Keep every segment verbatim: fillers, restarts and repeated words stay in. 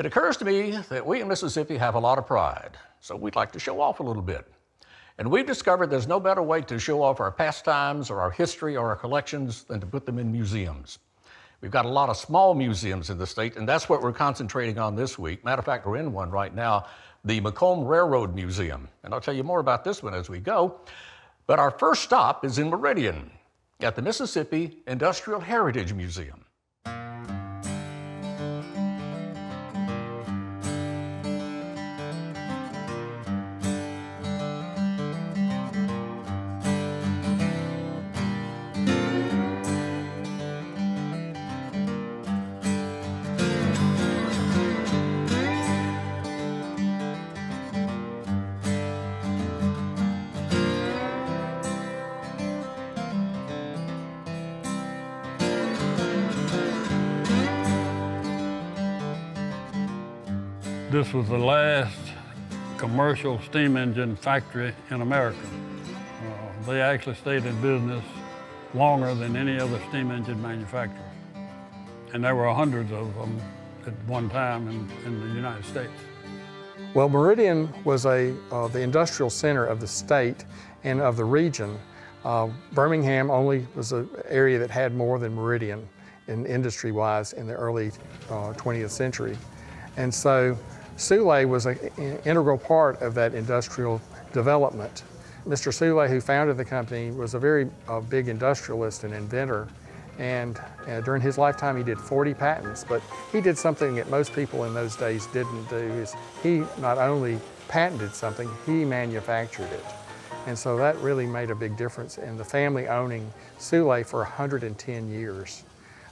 It occurs to me that we in Mississippi have a lot of pride, so we'd like to show off a little bit. And we've discovered there's no better way to show off our pastimes or our history or our collections than to put them in museums. We've got a lot of small museums in the state, and that's what we're concentrating on this week. Matter of fact, we're in one right now, the McComb Railroad Museum. And I'll tell you more about this one as we go. But our first stop is in Meridian at the Mississippi Industrial Heritage Museum. This was the last commercial steam engine factory in America. Uh, they actually stayed in business longer than any other steam engine manufacturer. And there were hundreds of them at one time in, in the United States. Well, Meridian was a, uh, the industrial center of the state and of the region. Uh, Birmingham only was an area that had more than Meridian in industry-wise in the early uh, twentieth century. And so Soulé was an integral part of that industrial development. Mister Soulé, who founded the company, was a very uh, big industrialist and inventor. And uh, during his lifetime, he did forty patents. But he did something that most people in those days didn't do, is he not only patented something, he manufactured it. And so that really made a big difference in the family owning Soulé for one hundred ten years.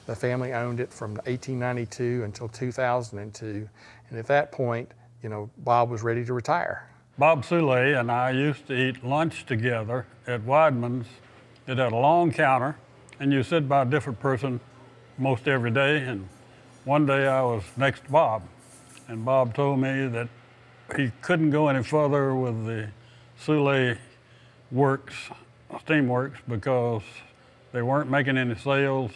The family owned it from eighteen ninety-two until two thousand two, and at that point, you know, Bob was ready to retire. Bob Soulé and I used to eat lunch together at Weidman's. It had a long counter, and you sit by a different person most every day, and one day I was next to Bob, and Bob told me that he couldn't go any further with the Soulé Works, Steam Works, because they weren't making any sales,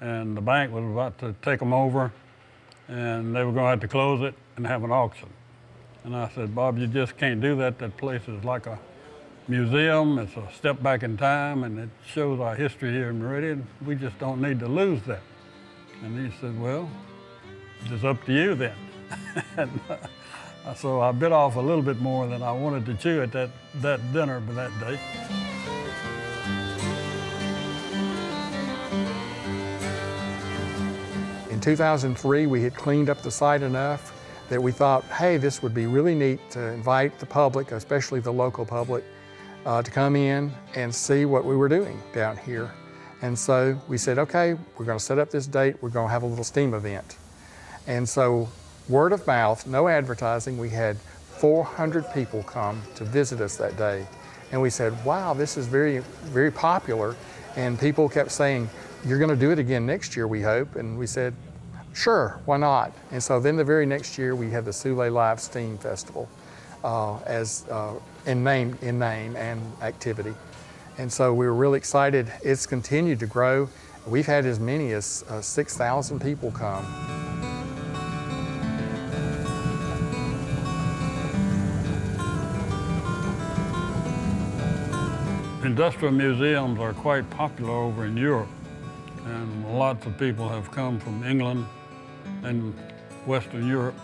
and the bank was about to take them over, and they were going to have to close it and have an auction. And I said, Bob, you just can't do that. That place is like a museum. It's a step back in time, and it shows our history here in Meridian. We just don't need to lose that. And he said, well, it's up to you then. And uh, so I bit off a little bit more than I wanted to chew at that, that dinner that day. In two thousand three, we had cleaned up the site enough that we thought, hey, this would be really neat to invite the public, especially the local public, uh, to come in and see what we were doing down here. And so we said, okay, we're going to set up this date. We're going to have a little steam event. And so word of mouth, no advertising, we had four hundred people come to visit us that day. And we said, wow, this is very, very popular. And people kept saying, you're going to do it again next year, we hope. And we said, sure, why not? And so then the very next year, we had the Soulé Live Steam Festival uh, as uh, in name, in name and activity. And so we were really excited. It's continued to grow. We've had as many as uh, six thousand people come. Industrial museums are quite popular over in Europe, and lots of people have come from England and Western Europe.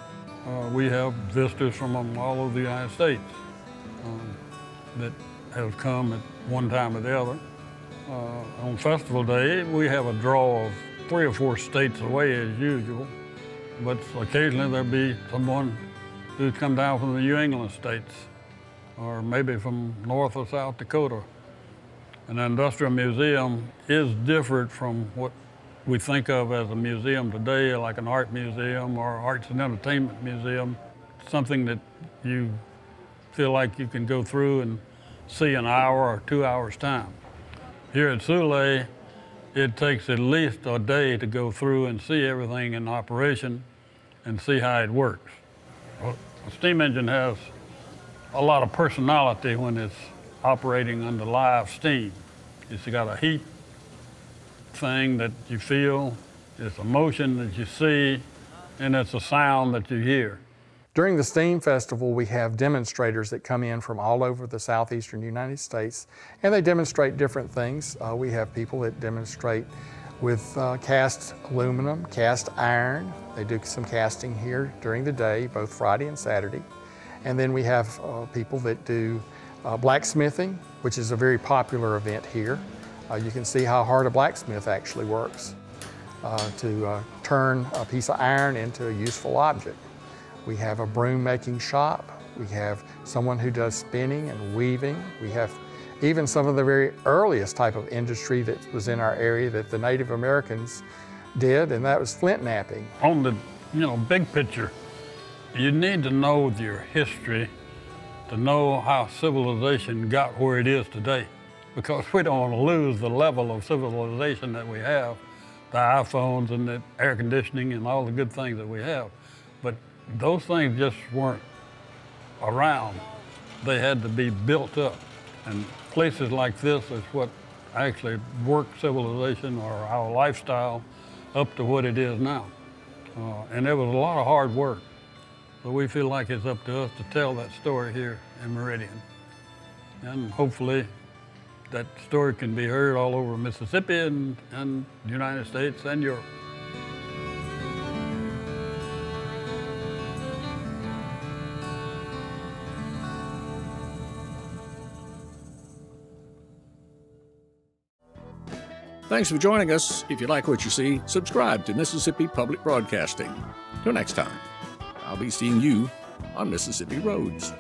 Uh, we have visitors from all over the United States um, that have come at one time or the other. Uh, on festival day, we have a draw of three or four states away as usual, but occasionally there'll be someone who's come down from the New England states, or maybe from North or South Dakota. An industrial museum is different from what we think of as a museum today, like an art museum or arts and entertainment museum. Something that you feel like you can go through and see an hour or two hours' time. Here at Soulé, it takes at least a day to go through and see everything in operation and see how it works. A steam engine has a lot of personality when it's operating under live steam. It's got a heat thing that you feel, it's a motion that you see, and it's a sound that you hear. During the Steam Festival, we have demonstrators that come in from all over the southeastern United States, and they demonstrate different things. Uh, we have people that demonstrate with uh, cast aluminum, cast iron. They do some casting here during the day, both Friday and Saturday. And then we have uh, people that do uh, blacksmithing, which is a very popular event here. Uh, you can see how hard a blacksmith actually works uh, to uh, turn a piece of iron into a useful object. We have a broom-making shop. We have someone who does spinning and weaving. We have even some of the very earliest type of industry that was in our area that the Native Americans did, and that was flint knapping. On the, you know, big picture, you need to know your history to know how civilization got where it is today, because we don't want to lose the level of civilization that we have, the iPhones and the air conditioning and all the good things that we have. But those things just weren't around. They had to be built up. And places like this is what actually worked civilization or our lifestyle up to what it is now. Uh, and it was a lot of hard work. So we feel like it's up to us to tell that story here in Meridian. And hopefully that story can be heard all over Mississippi and, and the United States and Europe. Thanks for joining us. If you like what you see, subscribe to Mississippi Public Broadcasting. Till next time, I'll be seeing you on Mississippi Roads.